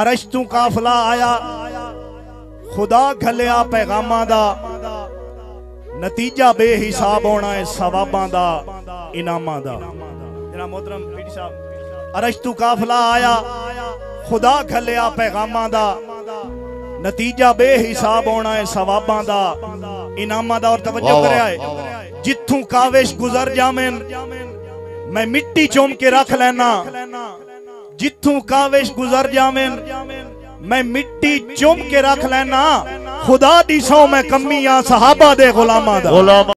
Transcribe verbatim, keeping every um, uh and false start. अरशतू काफिला आया, खुदा घलिया पैगामा दा, नतीजा बेहिसाब होना है सवाबां दा, इनामां दा। जनाब मोहतरम पीर साहब, अरशतू काफिला आया, खुदा घलिया पैगामा दा, नतीजा बेहिसाब होना है सवाबां दा, इनामां दा। और तवज्जो करया है, जिथों काविश गुजर जावेन मैं मिट्टी चूम के रख लेना, जिथों काविश गुजर जावेन मैं मिट्टी चूम के रख लेना, खुदा दिसो मैं कमी आ सहाबा दे गुलामा दा।